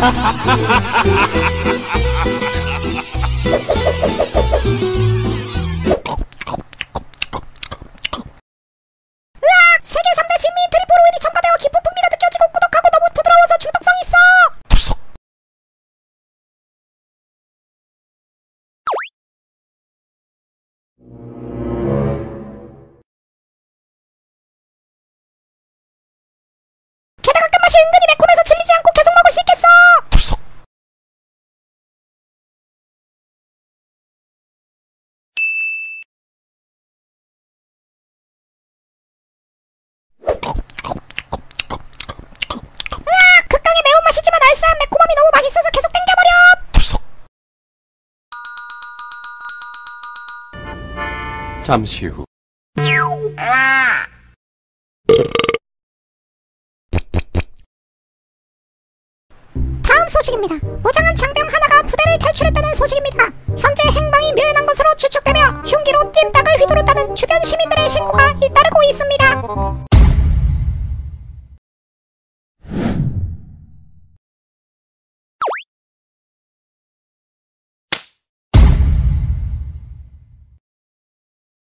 세계 3대 신미인 트리포로 힐이 첨가되어 깊은 풍미가 느껴지고 꾸덕하고 너무 부드러워서 중독성 있어. 게다가 끝맛이 은근히 매콤해서 질리지 않고 계속 먹을 수 있겠어. 맛이지만 알싸한 매콤함이 너무 맛있어서 계속 땡겨버려. 잠시 후. 다음 소식입니다. 무장한 장병 하나가 부대를 탈출했다는 소식입니다. 현재 행방이 묘연한 것으로